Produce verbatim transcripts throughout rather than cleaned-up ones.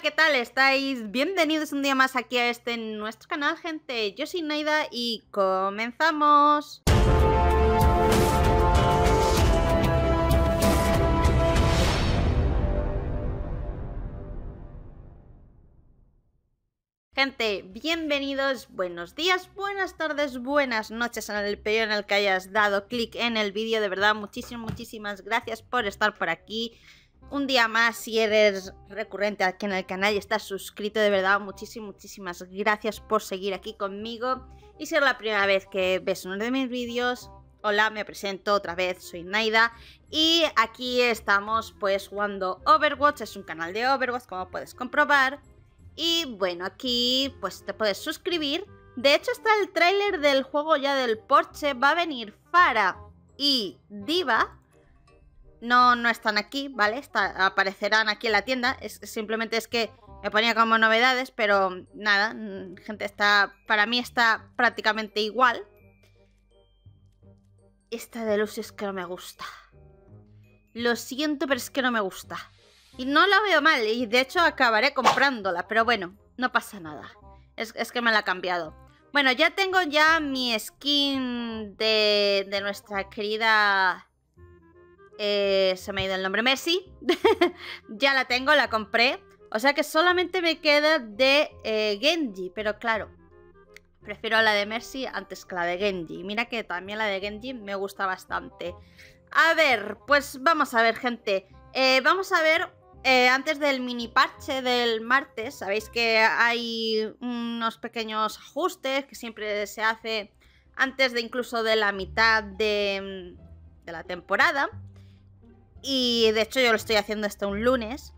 Hola, ¿qué tal? ¿Estáis? Bienvenidos un día más aquí a este nuestro canal, gente. Yo soy Naida y comenzamos. Gente, bienvenidos, buenos días, buenas tardes, buenas noches en el periodo en el que hayas dado clic en el vídeo. De verdad, muchísimas, muchísimas gracias por estar por aquí. Un día más, si eres recurrente aquí en el canal y estás suscrito, de verdad, muchísimas, muchísimas gracias por seguir aquí conmigo. Y si es la primera vez que ves uno de mis vídeos, hola, me presento otra vez, soy Naida y aquí estamos pues jugando Overwatch. Es un canal de Overwatch, como puedes comprobar. Y bueno, aquí pues te puedes suscribir. De hecho está el tráiler del juego ya del Porsche. Va a venir Farah y Diva. No, no están aquí, ¿vale? Está, aparecerán aquí en la tienda. Es, simplemente es que me ponía como novedades, pero nada, gente, está, para mí está prácticamente igual. Esta de Lucio es que no me gusta. Lo siento, pero es que no me gusta. Y no la veo mal, y de hecho acabaré comprándola, pero bueno, no pasa nada. Es, es que me la ha cambiado. Bueno, ya tengo ya mi skin de, de nuestra querida... Eh, se me ha ido el nombre, Messi. Ya la tengo, la compré. O sea que solamente me queda de eh, Genji, pero claro, prefiero la de Messi antes que la de Genji. Mira que también la de Genji me gusta bastante. A ver, pues vamos a ver, gente. Eh, vamos a ver... Eh, antes del mini parche del martes, sabéis que hay unos pequeños ajustes que siempre se hace antes de incluso de la mitad de, de la temporada. Y de hecho yo lo estoy haciendo hasta un lunes.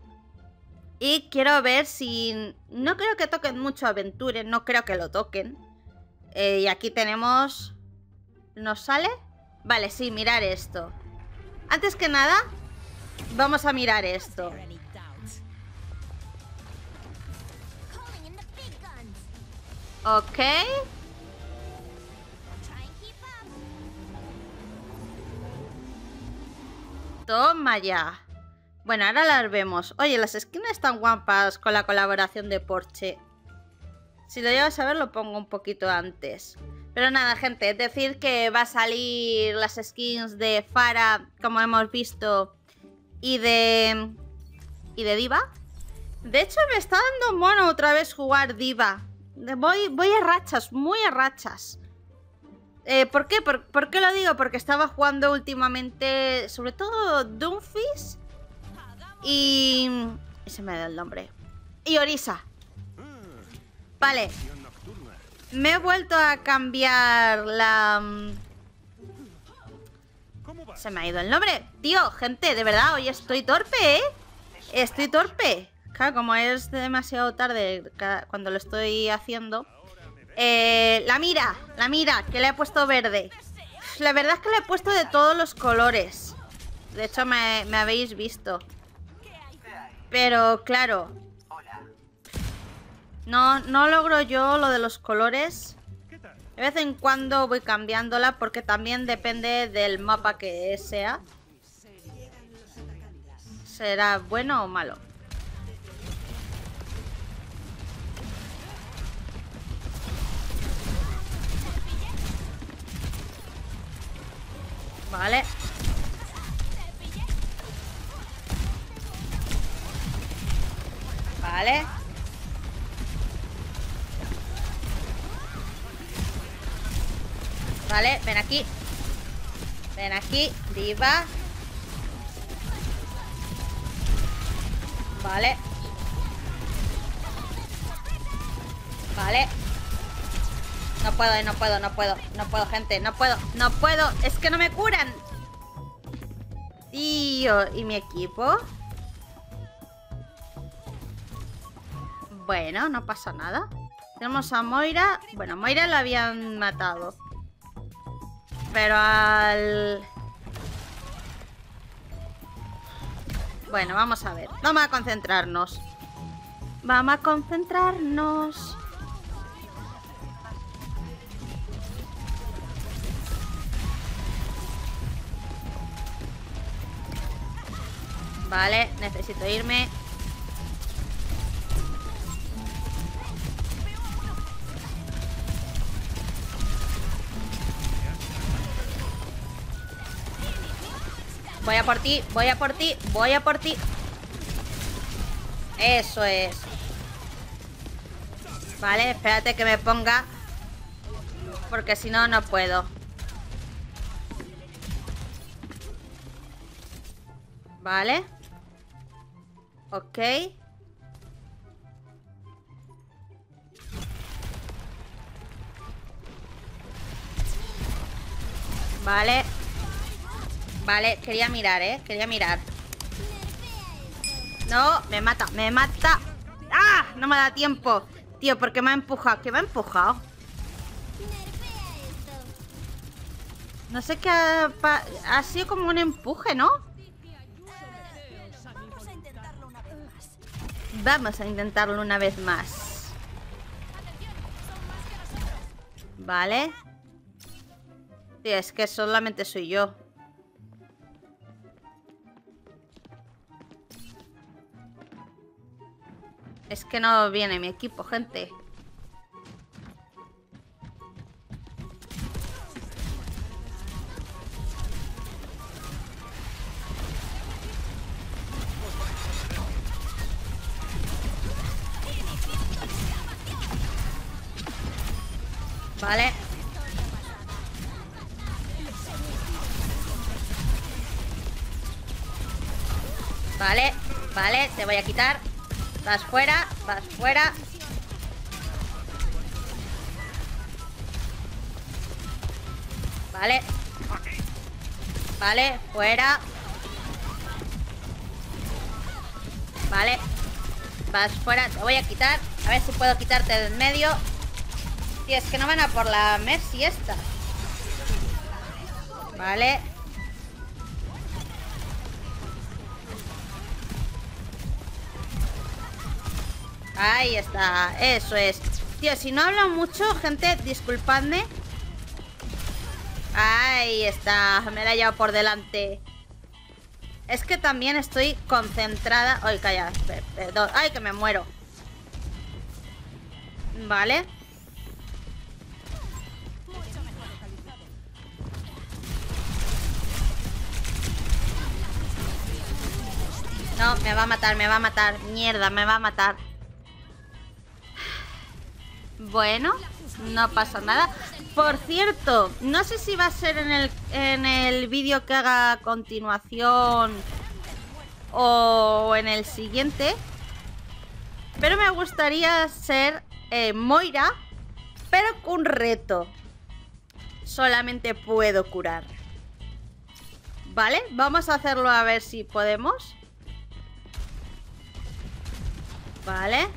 Y quiero ver si... No creo que toquen mucho Aventure, no creo que lo toquen. Eh, y aquí tenemos... ¿Nos sale? Vale, sí, mirar esto. Antes que nada... Vamos a mirar esto. Ok. Toma ya. Bueno, ahora las vemos. Oye, las esquinas están guapas con la colaboración de Porsche. Si lo llevas a ver, lo pongo un poquito antes. Pero nada, gente, es decir que va a salir las skins de Farah, como hemos visto... Y de... Y de Diva. De hecho me está dando mono otra vez jugar Diva. Voy, voy a rachas, muy a rachas. Eh, ¿Por qué? ¿Por, ¿Por qué lo digo? Porque estaba jugando últimamente... Sobre todo Doomfist. Y... Se me da el nombre. Y Orisa. Vale. Me he vuelto a cambiar la... Se me ha ido el nombre. Tío, gente, de verdad, hoy estoy torpe, ¿eh? Estoy torpe. Claro, como es demasiado tarde cuando lo estoy haciendo. Eh, la mira, la mira, que le he puesto verde. La verdad es que le he puesto de todos los colores. De hecho, me, me habéis visto. Pero, claro. No, no logro yo lo de los colores. De vez en cuando voy cambiándola porque también depende del mapa que sea. ¿Será bueno o malo? Vale. Vale. Vale, ven aquí. Ven aquí, Diva. Vale. Vale. No puedo, no puedo, no puedo. No puedo, gente, no puedo, no puedo. Es que no me curan. Tío, ¿y mi equipo? Bueno, no pasa nada. Tenemos a Moira. Bueno, Moira la habían matado. Pero al... Bueno, vamos a ver. Vamos a concentrarnos. Vamos a concentrarnos. Vale, necesito irme. Voy a por ti, voy a por ti, voy a por ti. Eso es. Vale, espérate que me ponga, porque si no, no puedo. Vale. Ok. Vale. Vale, quería mirar, eh Quería mirar. No, me mata, me mata. ¡Ah! No me da tiempo. Tío, ¿por qué me ha empujado? ¿Qué me ha empujado? No sé qué ha, ha sido como un empuje, ¿no? Vamos a intentarlo una vez más. Vale. Tío, es que solamente soy yo. Es que no viene mi equipo, gente. Vale. Vale, vale, te voy a quitar. Vas fuera, vas fuera. Vale. Vale, fuera. Vale. Vas fuera, te voy a quitar. A ver si puedo quitarte del medio. Tío, es que no van a por la Mercy esta. Vale. Ahí está, eso es. Tío, si no hablo mucho, gente, disculpadme. Ahí está, me la he llevado por delante. Es que también estoy concentrada. Ay, calla, perdón, ay, que me muero. Vale. No, me va a matar, me va a matar. Mierda, me va a matar. Bueno, no pasa nada. Por cierto, no sé si va a ser en el, en el vídeo que haga a continuación o en el siguiente, pero me gustaría ser eh, Moira, pero con un reto. Solamente puedo curar. Vale, vamos a hacerlo a ver si podemos. Vale.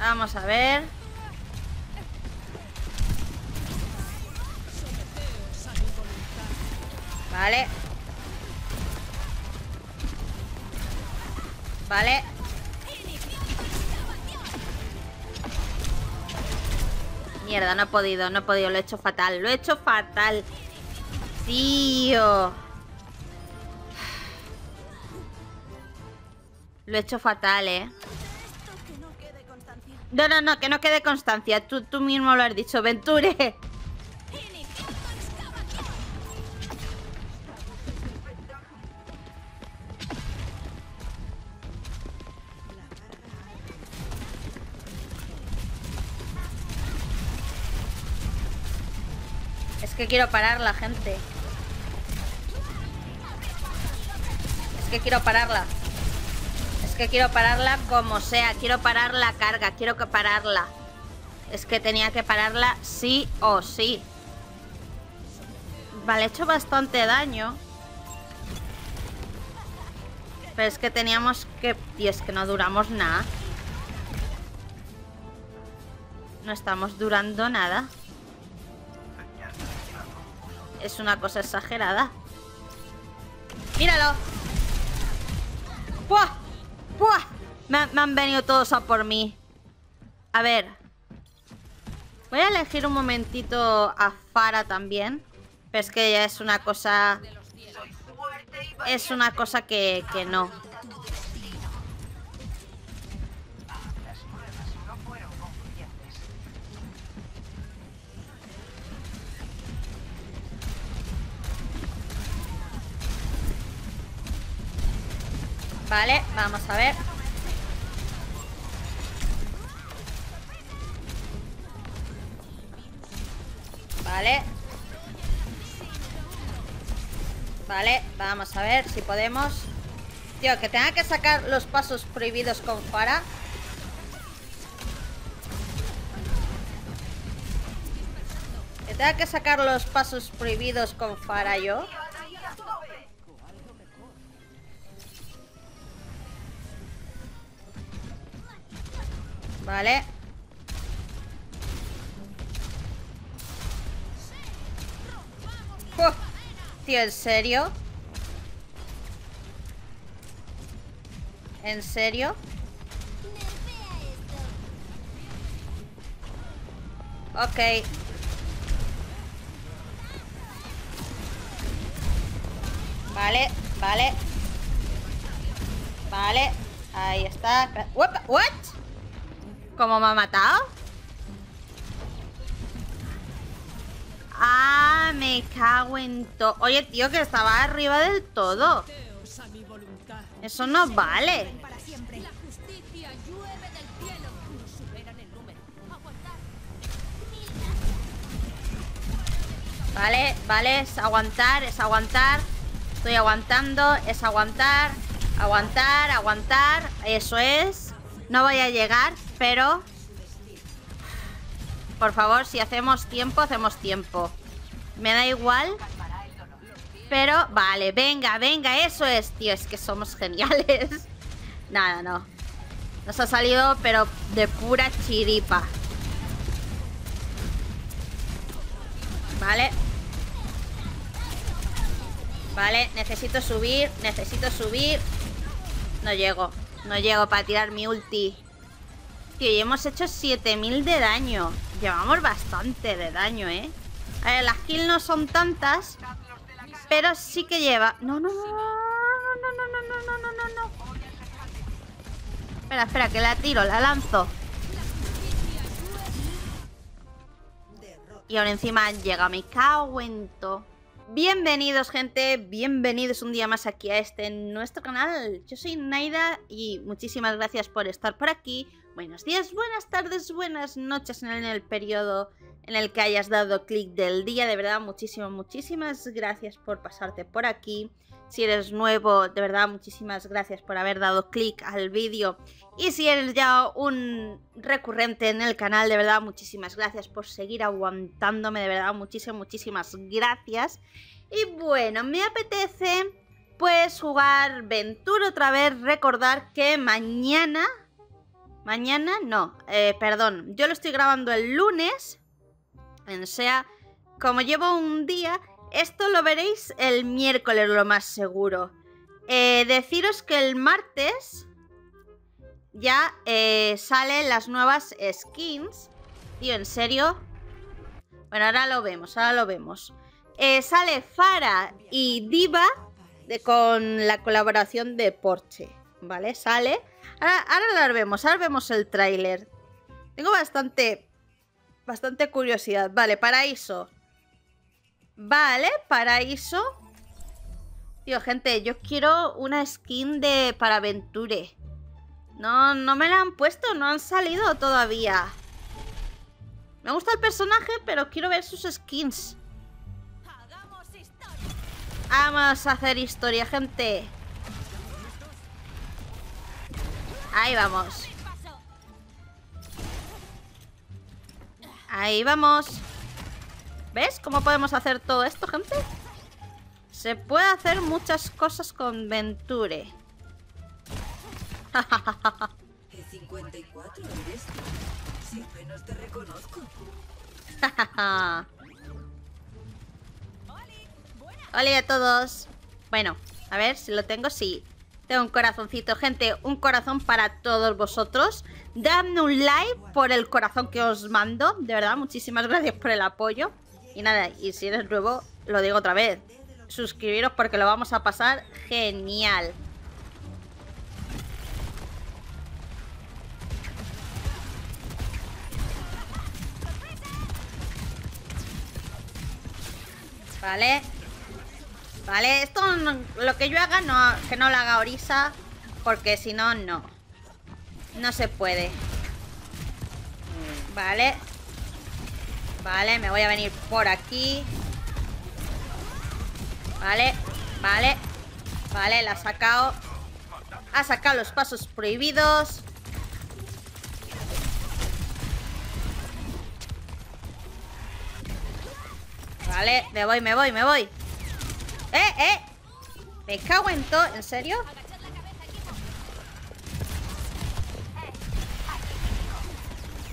Vamos a ver. Vale. Vale. Mierda, no he podido, no he podido. Lo he hecho fatal, lo he hecho fatal. Tío. Lo he hecho fatal, eh. No, no, no, que no quede constancia. Tú, tú mismo lo has dicho, Venture. Es que quiero pararla, gente. Es que quiero pararla. Que quiero pararla como sea, quiero parar la carga, quiero que pararla. Es que tenía que pararla sí o sí. Vale, he hecho bastante daño. Pero es que teníamos que... Tío, es que no duramos nada. No estamos durando nada. Es una cosa exagerada. ¡Míralo! ¡Buah! ¡Buah! Me, me han venido todos a por mí. A ver. Voy a elegir un momentito a Farah también. Pero es que ya es una cosa... Es una cosa que, que no. Vale, vamos a ver. Vale. Vale, vamos a ver si podemos. Tío, que tenga que sacar los pasos prohibidos con Farah. Que tenga que sacar los pasos prohibidos con Farah yo. Vale. ¡Oh! Tío, ¿en serio? ¿En serio? Ok. Vale, vale. Vale. Ahí está. What? What? ¿Cómo me ha matado? Ah, me cago en todo. Oye, tío, que estaba arriba del todo. Eso no vale. Vale, vale, es aguantar, es aguantar. Estoy aguantando, es aguantar. Aguantar, aguantar. Eso es. No voy a llegar, pero... Por favor, si hacemos tiempo, hacemos tiempo. Me da igual. Pero, vale, venga, venga, eso es, tío. Es que somos geniales. Nada, no. Nos ha salido, pero de pura chiripa. Vale. Vale, necesito subir, necesito subir. No llego, no llego para tirar mi ulti. Tío, y hemos hecho siete mil de daño. Llevamos bastante de daño, ¿eh? A ver, las kills no son tantas, pero sí que lleva... No, no, no, no, no, no, no, no, no, no. Espera, espera, que la tiro, la lanzo. Y ahora encima llega, me cago en todo. Bienvenidos, gente, bienvenidos un día más aquí a este nuestro canal. Yo soy Naida y muchísimas gracias por estar por aquí. Buenos días, buenas tardes, buenas noches en el, en el periodo en el que hayas dado clic del día. De verdad, muchísimas, muchísimas gracias por pasarte por aquí. Si eres nuevo, de verdad, muchísimas gracias por haber dado clic al vídeo. Y si eres ya un recurrente en el canal, de verdad, muchísimas gracias por seguir aguantándome. De verdad, muchísimas, muchísimas gracias. Y bueno, me apetece pues jugar Ventura otra vez. Recordar que mañana... Mañana no, eh, perdón, yo lo estoy grabando el lunes. O sea, como llevo un día, esto lo veréis el miércoles lo más seguro. eh, Deciros que el martes ya eh, salen las nuevas skins. Tío, ¿en serio? Bueno, ahora lo vemos, ahora lo vemos. eh, Sale Farah y Diva de, con la colaboración de Porsche. Vale, sale. Ahora, ahora las vemos, ahora vemos el tráiler. Tengo bastante... Bastante curiosidad. Vale, paraíso. Vale, paraíso. Tío, gente, yo quiero una skin de para Venture. No, no me la han puesto, no han salido todavía. Me gusta el personaje, pero quiero ver sus skins. Vamos a hacer historia, gente. Ahí vamos. Ahí vamos. ¿Ves cómo podemos hacer todo esto, gente? Se puede hacer muchas cosas con Venture. cincuenta y cuatro eres tú. Si apenas te reconozco. Hola a todos. Bueno, a ver si lo tengo, sí. Tengo un corazoncito, gente, un corazón para todos vosotros. Dadme un like por el corazón que os mando. De verdad, muchísimas gracias por el apoyo. Y nada, y si eres nuevo, lo digo otra vez, suscribiros porque lo vamos a pasar genial. Vale. Vale, esto lo que yo haga, no, que no lo haga Orisa. porque si no, no. No se puede. Vale. Vale, me voy a venir por aquí. Vale, vale. Vale, la ha sacado. Ha sacado los pasos prohibidos. Vale, me voy, me voy, me voy. ¡Eh, eh! Me cago en todo. ¿En serio?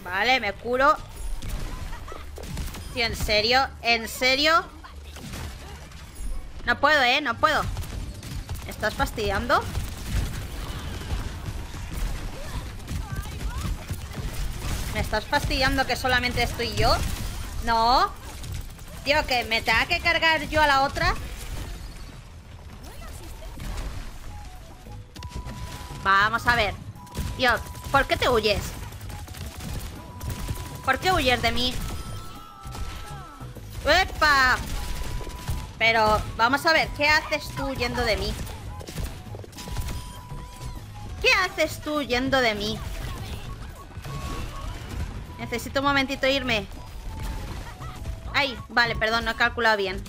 Vale, me curo. Tío, ¿en serio? ¿En serio? No puedo, eh, no puedo. ¿Me estás fastidiando? ¿Me estás fastidiando que solamente estoy yo? No. Tío, que me tenga que cargar yo a la otra. Vamos a ver. Tío, ¿por qué te huyes? ¿Por qué huyes de mí? ¡Epa! Pero vamos a ver, ¿qué haces tú huyendo de mí? ¿Qué haces tú huyendo de mí? Necesito un momentito irme. Ay, vale, perdón, no he calculado bien.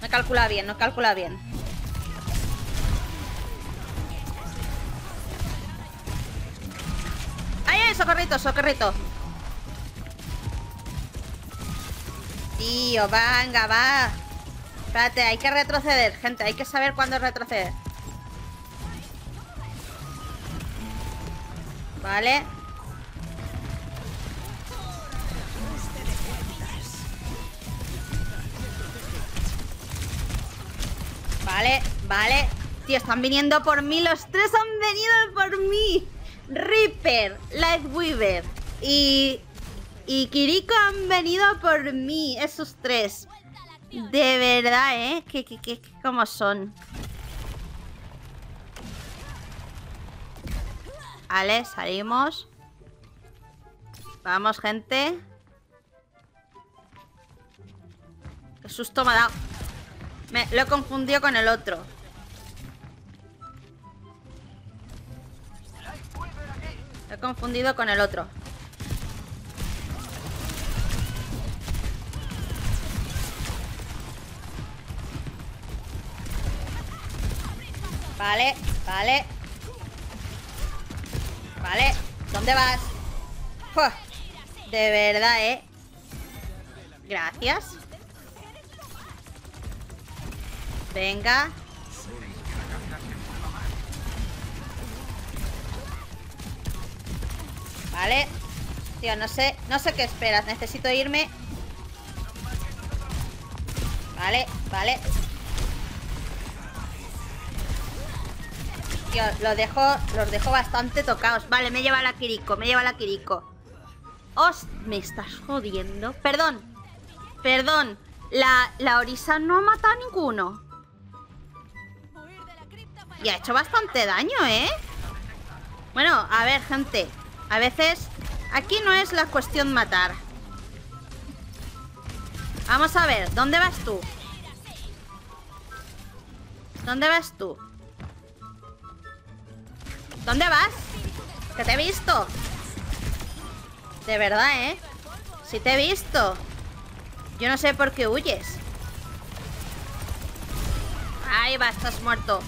No he calculado bien, no he calculado bien. ¡Ay, ay, socorrito, socorrito! Tío, venga, va. Espérate, hay que retroceder, gente. Hay que saber cuándo retroceder. Vale. Vale, vale. Tío, están viniendo por mí. Los tres han venido por mí. Reaper, Lightweaver y... y Kiriko han venido por mí. Esos tres. De verdad, ¿eh? Que, que, que, que como son. Vale, salimos. Vamos, gente. Qué susto me ha dado. Me lo he confundido con el otro. Lo he confundido con el otro. Vale, vale. Vale, ¿dónde vas? ¡Fua! De verdad, eh. Gracias. Venga. Vale. Tío, no sé, no sé qué esperas. Necesito irme. Vale, vale. Tío, los dejo, los dejo bastante tocados. Vale, me lleva la Kiriko, me lleva la Kiriko. ¡Os! Me estás jodiendo. Perdón, perdón. La, la Orisa no ha matado a ninguno. Y ha hecho bastante daño, ¿eh? Bueno, a ver, gente. A veces, aquí no es la cuestión matar. Vamos a ver, ¿dónde vas tú? ¿Dónde vas tú? ¿Dónde vas? Que te he visto. De verdad, ¿eh? Sí te he visto. Yo no sé por qué huyes. Ahí va, estás muerto.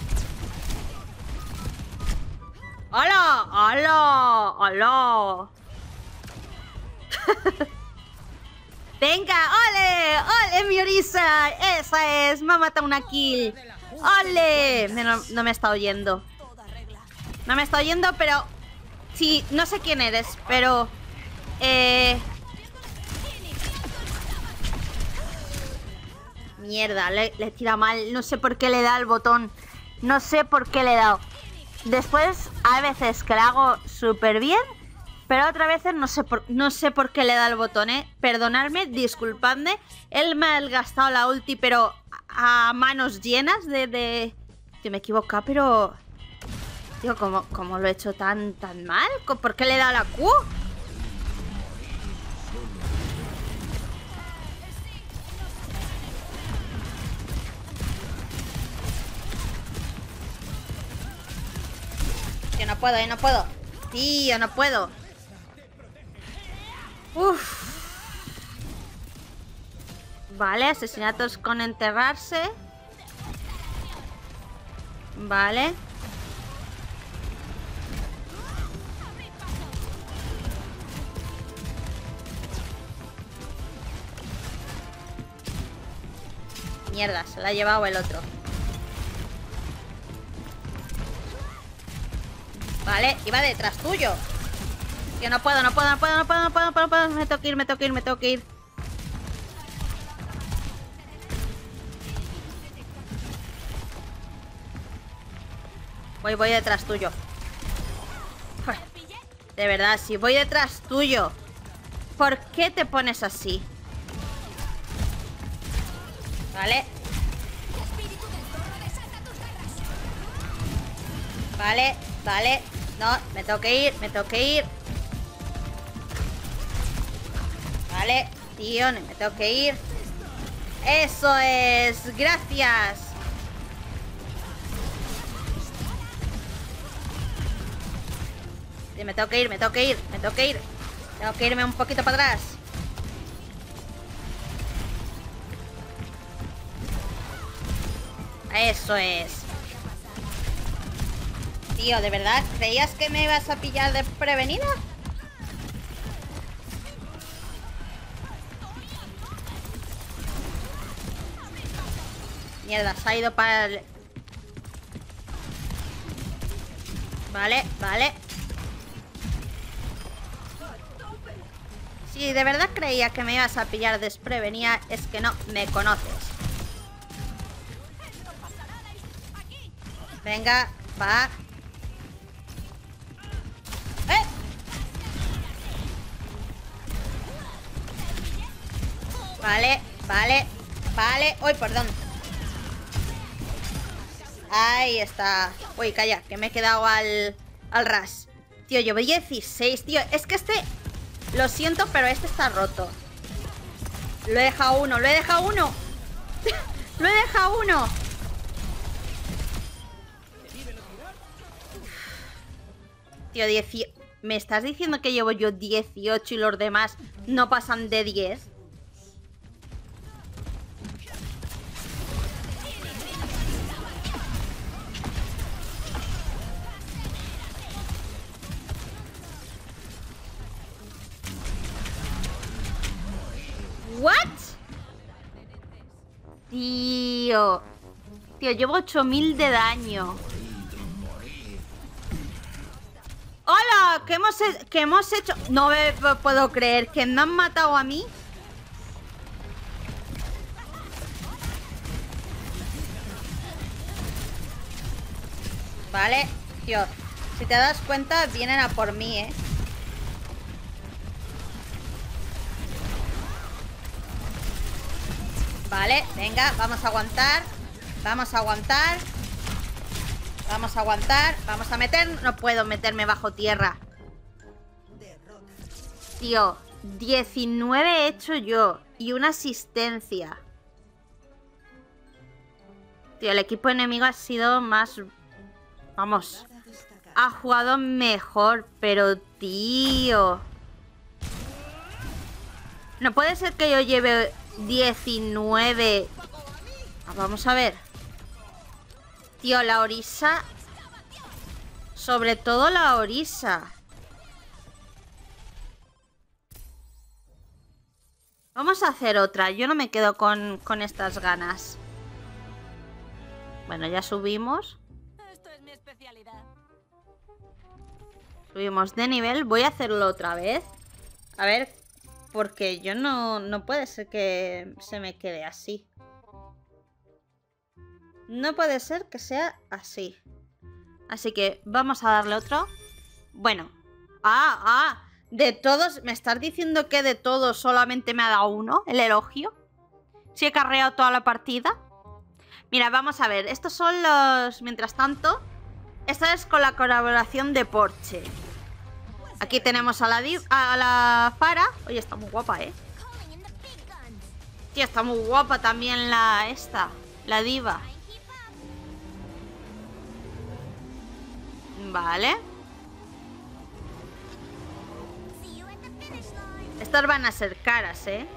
¡Hola! ¡Hola! ¡Hola! ¡Venga! ¡Ole! ¡Ole, mi Orisa! ¡Esa es! ¡Me ha matado una kill! ¡Ole! No, no me está oyendo. No me está oyendo, pero... sí, no sé quién eres, pero... Eh... mierda, le, le tira mal. No sé por qué le da el botón. No sé por qué le he dado. Después, a veces que la hago súper bien, pero otras veces no sé por, no sé por qué le da el botón, ¿eh? Perdonadme, disculpadme. Él me ha gastado la ulti, pero a manos llenas de... de... Tío, me he equivocado, pero... Tío, ¿cómo, ¿cómo lo he hecho tan, tan mal? ¿Por qué le he dado la Q? Yo no puedo, yo no puedo. Tío, no puedo. Uff. Vale, asesinatos con enterrarse. Vale. Mierda, se la ha llevado el otro. Vale, iba detrás tuyo. Yo no puedo, no puedo, no puedo, no puedo, no puedo, no puedo, no puedo. Me tengo que ir, me tengo que ir, me tengo que ir. Voy, voy detrás tuyo. De verdad, si voy detrás tuyo. ¿Por qué te pones así? Vale. Vale, vale. No, me tengo que ir, me tengo que ir. Vale, tío, me tengo que ir. Eso es, gracias. Me tengo que ir, me tengo que ir, me tengo que ir. Tengo que irme un poquito para atrás. Eso es. Tío, ¿de verdad creías que me ibas a pillar desprevenida? Mierda, se ha ido para el... Vale, vale. Si de verdad creía que me ibas a pillar desprevenida, es que no me conoces. Venga, va. ¡Eh! Vale, vale, vale. Uy, perdón. Ahí está. Uy, calla, que me he quedado al, al ras. Tío, yo voy dieciséis, tío. Es que este... Lo siento, pero este está roto. Lo he dejado uno, lo he dejado uno. Lo he dejado uno. Tío, dieci... ¿Me estás diciendo que llevo yo dieciocho y los demás no pasan de diez? ¿What? Tío. Tío, llevo ocho mil de daño. ¡Hola! ¿Qué hemos, he ¿Qué hemos hecho? No me puedo creer que me han matado a mí. Vale, tío. Si te das cuenta, vienen a por mí, ¿eh? Vale, venga, vamos a aguantar. Vamos a aguantar. Vamos a aguantar. Vamos a meter... No puedo meterme bajo tierra. Tío, diecinueve he hecho yo. Y una asistencia. Tío, el equipo enemigo ha sido más... Vamos. Ha jugado mejor, pero tío... No puede ser que yo lleve... diecinueve. Vamos a ver. Tío, la orisa. Sobre todo la orisa. Vamos a hacer otra. Yo no me quedo con, con estas ganas. Bueno, ya subimos. Esto es mi especialidad. Subimos de nivel. Voy a hacerlo otra vez. A ver. Porque yo no... No puede ser que se me quede así. No puede ser que sea así. Así que vamos a darle otro. Bueno. Ah, ah. De todos... ¿Me estás diciendo que de todos solamente me ha dado uno? El elogio. Si he carreado toda la partida. Mira, vamos a ver. Estos son los... Mientras tanto... Esta es con la colaboración de Porsche. Aquí tenemos a la, div a la Fara. Oye, está muy guapa, ¿eh? Tío, está muy guapa también la esta. La diva. Vale. Estas van a ser caras, ¿eh?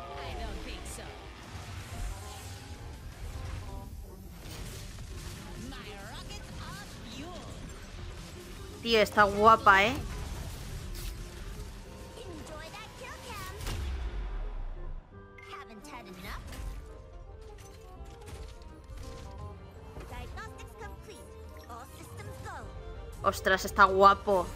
Tío, está guapa, ¿eh? Ostras, está guapo.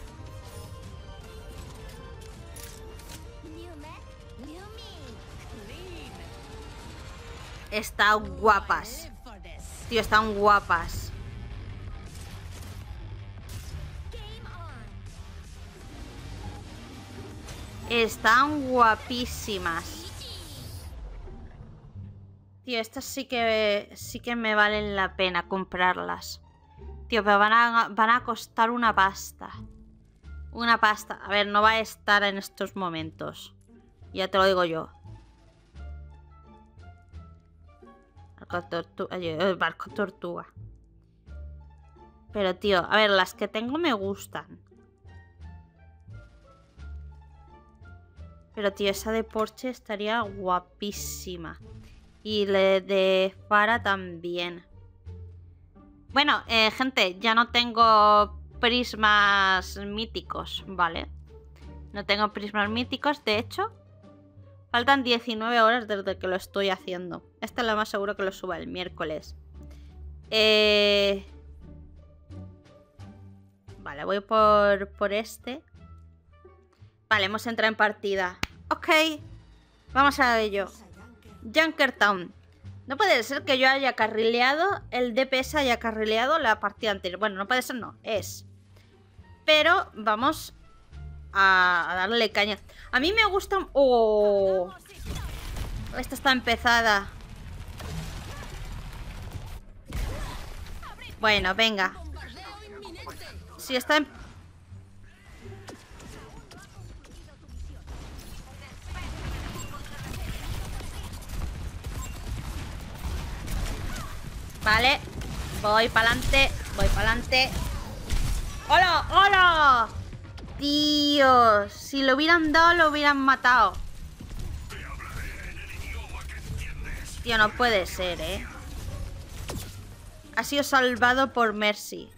Están guapas. Tío, están guapas. Están guapísimas. Tío, estas sí que sí que me valen la pena comprarlas. Tío, pero van a, van a costar una pasta. Una pasta. A ver, no va a estar en estos momentos. Ya te lo digo yo. Tortuga, el barco tortuga. Pero tío, a ver, las que tengo me gustan. Pero tío, esa de Porsche estaría guapísima. Y la de Fara también. Bueno, eh, gente, ya no tengo prismas míticos, ¿vale? No tengo prismas míticos, de hecho. Faltan diecinueve horas desde que lo estoy haciendo. Esta es la más segura que lo suba el miércoles. Eh... Vale, voy por, por este. Vale, hemos entrado en partida. Ok, vamos a ello. Junkertown. No puede ser que yo haya carrileado, el D P S haya carrileado la partida anterior. Bueno, no puede ser, no, es. Pero vamos a darle caña. A mí me gustan... ¡Oh! Esta está empezada. Bueno, venga. Si está en... Vale. Voy para adelante. Voy para adelante. ¡Hola! ¡Hola! Dios, si lo hubieran dado, lo hubieran matado. Tío, no puede ser, ¿eh? Ha sido salvado por Mercy.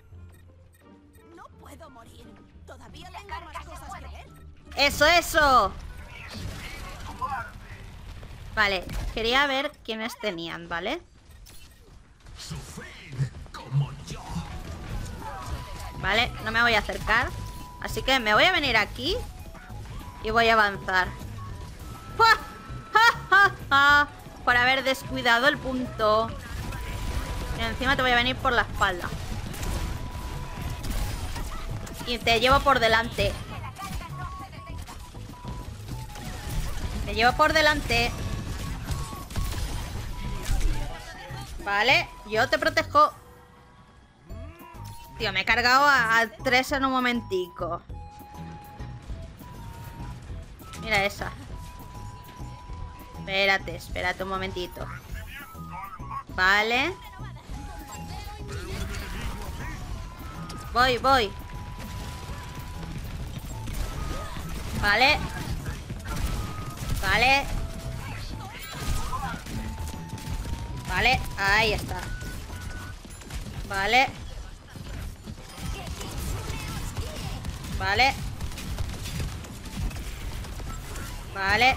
No puedo morir. Todavía tengo más cosas que él. ¡Eso, eso! Vale, quería ver quiénes tenían, ¿vale? Vale, no me voy a acercar. Así que me voy a venir aquí y voy a avanzar. ¡Ja, ja, ja, ja! Por haber descuidado el punto. Y encima te voy a venir por la espalda. Y te llevo por delante. Te llevo por delante. Vale, yo te protejo. Tío, me he cargado a, a tres en un momentico. Mira esa. Espérate, espérate un momentito. Vale. Voy, voy. Vale. Vale. Vale, ahí está. Vale. Vale. Vale.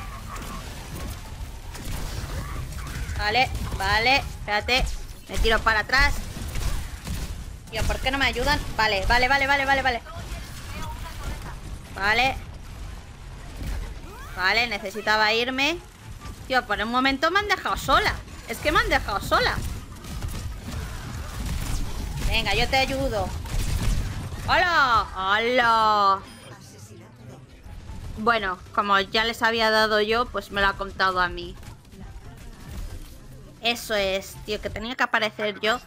Vale, vale. Espérate. Me tiro para atrás. Tío, ¿por qué no me ayudan? Vale, vale, vale, vale, vale, vale. Vale. Vale, necesitaba irme. Tío, por un momento me han dejado sola. Es que me han dejado sola. Venga, yo te ayudo. ¡Hola! ¡Hola! Bueno, como ya les había dado yo, pues me lo ha contado a mí. Eso es, tío, que tenía que aparecer yo.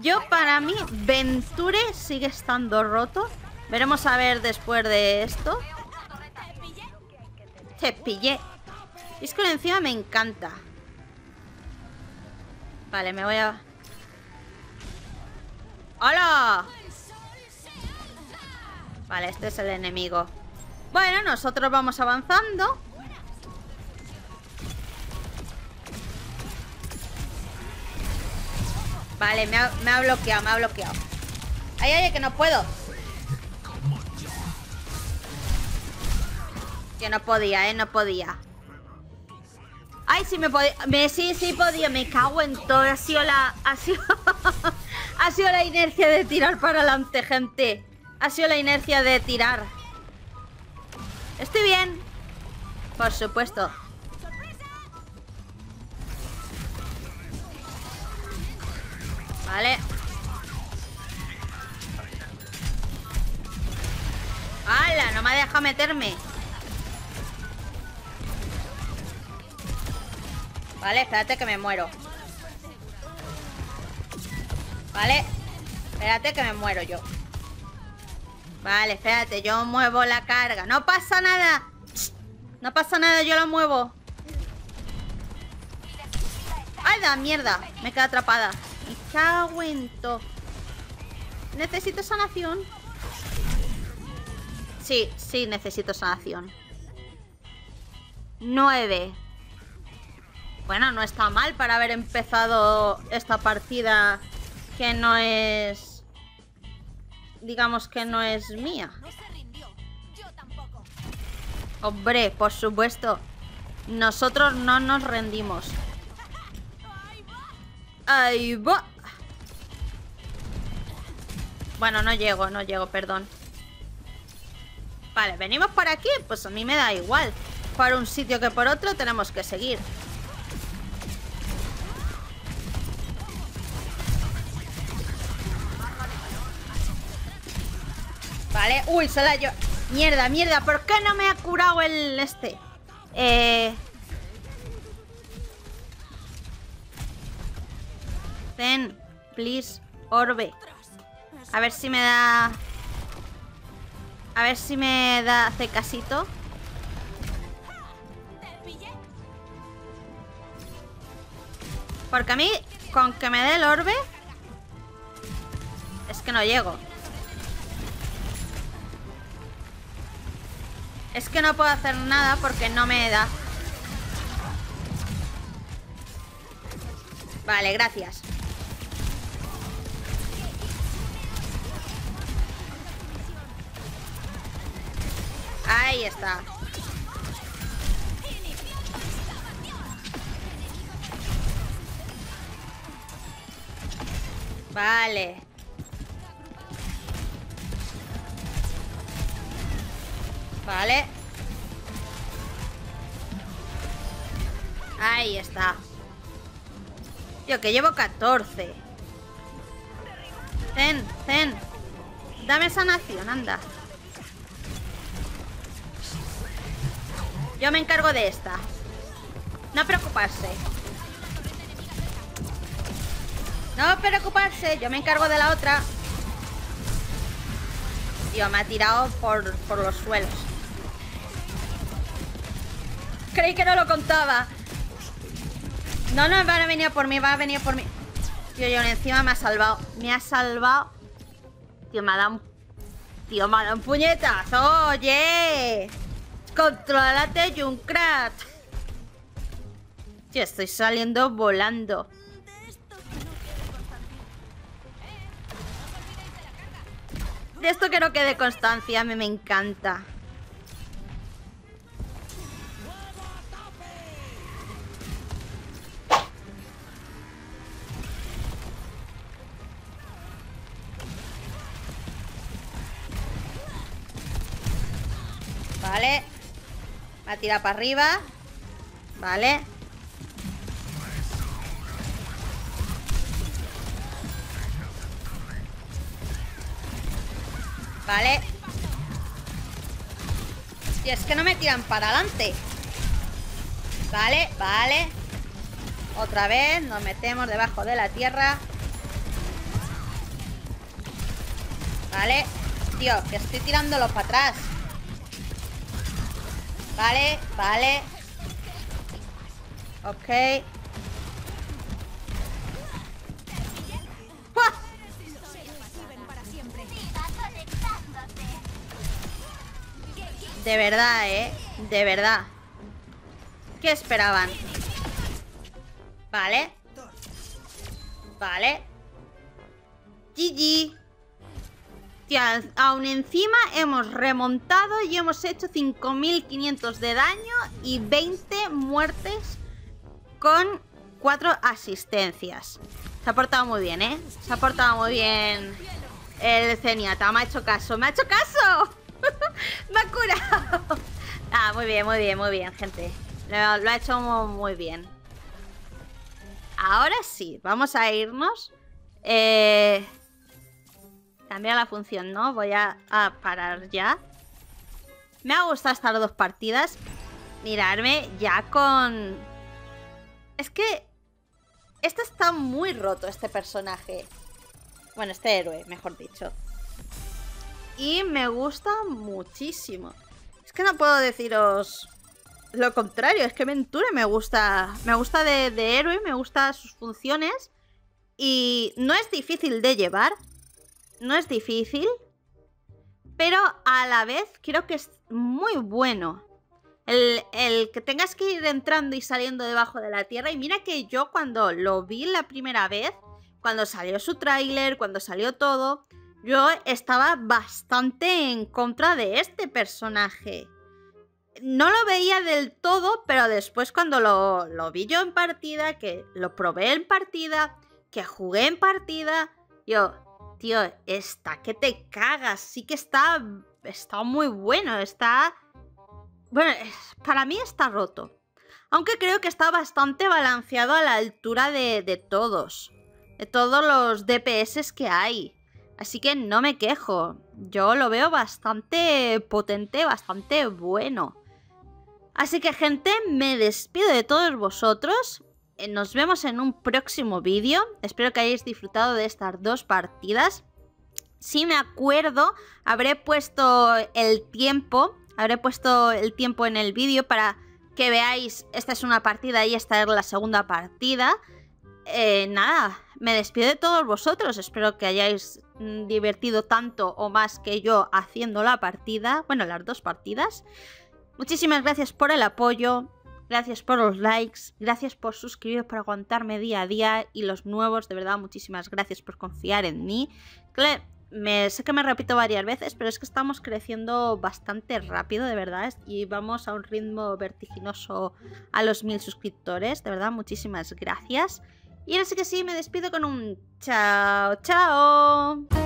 Yo, para mí, Venture sigue estando roto. Veremos a ver después de esto. Te pillé. Es que encima me encanta. Vale, me voy a... ¡Hola! Vale, este es el enemigo. Bueno, nosotros vamos avanzando. Vale, me ha, me ha bloqueado, me ha bloqueado. Ay, ay, que no puedo. Que no podía, eh, no podía. Ay, sí me podía. Me, sí, sí podía. Me cago en todo. Ha sido la. Ha sido, ha sido la inercia de tirar para adelante, gente. Ha sido la inercia de tirar. Estoy bien. Por supuesto. Vale. ¡Hala! No me ha dejado meterme. Vale, espérate que me muero. Vale. Espérate que me muero yo. Vale, espérate, yo muevo la carga. ¡No pasa nada! No pasa nada, yo la muevo. ¡Ay, da mierda! Me quedo atrapada. Me cago en todo. Necesito sanación. Sí, sí, necesito sanación. Nueve. Bueno, no está mal para haber empezado esta partida que no es... Digamos que no es mía. Hombre, por supuesto. Nosotros no nos rendimos. Ahí va. Bueno, no llego, no llego, perdón. Vale, venimos por aquí. Pues a mí me da igual. Por un sitio que por otro tenemos que seguir. Vale, uy, se la yo. Mierda, mierda, ¿por qué no me ha curado el este? Eh... Ten, please, orbe. A ver si me da... A ver si me da... Hace casito. Porque a mí, con que me dé el orbe, es que no llego. Es que no puedo hacer nada porque no me da. Vale, gracias. Ahí está. Vale. Vale. Ahí está. Tío, que llevo catorce. Zen, zen. Dame sanación, anda. Yo me encargo de esta. No preocuparse. No preocuparse, yo me encargo de la otra. Tío, me ha tirado por, por los suelos. Creí que no lo contaba. No, no, van a venir por mí, van a venir por mí. Tío, yo encima me ha salvado. Me ha salvado. Tío, me ha dado un... Tío, me ha dado un puñetazo. Oye. Controlate, Junkrat. Tío, estoy saliendo volando. De esto que no quede constancia, a mí me encanta. Vale, va a tirar para arriba. Vale. Vale. Y es que no me tiran para adelante. Vale, vale. Otra vez, nos metemos debajo de la tierra. Vale. Tío, que estoy tirándolo para atrás. Vale, vale. Ok. ¡Puah! De verdad, eh. De verdad. ¿Qué esperaban? Vale. Vale. G G. Tía, aún encima hemos remontado y hemos hecho cinco mil quinientos de daño y veinte muertes con cuatro asistencias. Se ha portado muy bien, ¿eh? Se ha portado muy bien el Zenyatta. Me ha hecho caso. ¡Me ha hecho caso! ¡Me ha curado! Ah, muy bien, muy bien, muy bien, gente. Lo, lo ha hecho muy bien. Ahora sí, vamos a irnos. Eh... Cambiar la función, ¿no? Voy a, a parar ya. Me ha gustado estas dos partidas. Mirarme ya con... Es que... Este está muy roto, este personaje. Bueno, este héroe, mejor dicho. Y me gusta muchísimo. Es que no puedo deciros lo contrario. Es que Ventura me gusta. Me gusta de, de héroe, me gusta sus funciones. Y no es difícil de llevar. No es difícil, pero a la vez creo que es muy bueno el, el que tengas que ir entrando y saliendo debajo de la tierra. Y mira que yo cuando lo vi la primera vez, cuando salió su tráiler, cuando salió todo, yo estaba bastante en contra de este personaje. No lo veía del todo, pero después cuando lo, lo vi yo en partida, que lo probé en partida, que jugué en partida, yo... Tío, está que te cagas. Sí que está, está muy bueno. Está... Bueno, para mí está roto. Aunque creo que está bastante balanceado a la altura de, de todos. De todos los D P S que hay. Así que no me quejo. Yo lo veo bastante potente, bastante bueno. Así que, gente, me despido de todos vosotros. Nos vemos en un próximo vídeo. Espero que hayáis disfrutado de estas dos partidas. Si me acuerdo, habré puesto el tiempo. Habré puesto el tiempo en el vídeo para que veáis. Esta es una partida y esta es la segunda partida. Eh, nada, me despido de todos vosotros. Espero que hayáis divertido tanto o más que yo haciendo la partida. Bueno, las dos partidas. Muchísimas gracias por el apoyo. Gracias por los likes, gracias por suscribiros, por aguantarme día a día y los nuevos, de verdad, muchísimas gracias por confiar en mí. Claro, me, sé que me repito varias veces, pero es que estamos creciendo bastante rápido, de verdad, y vamos a un ritmo vertiginoso a los mil suscriptores, de verdad, muchísimas gracias. Y ahora sí que sí, me despido con un chao, chao.